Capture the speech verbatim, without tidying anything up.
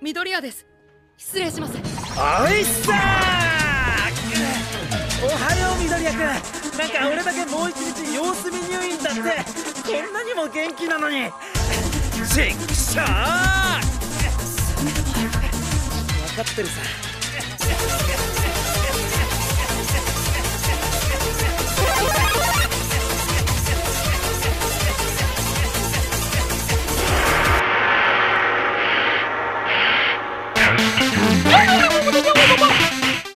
緑谷です。失礼します。おいっさー！おはよう緑谷くん。なんか俺だけもう一日様子見入院だって。こんなにも元気なのに。ちっくしょー！分かってるさ。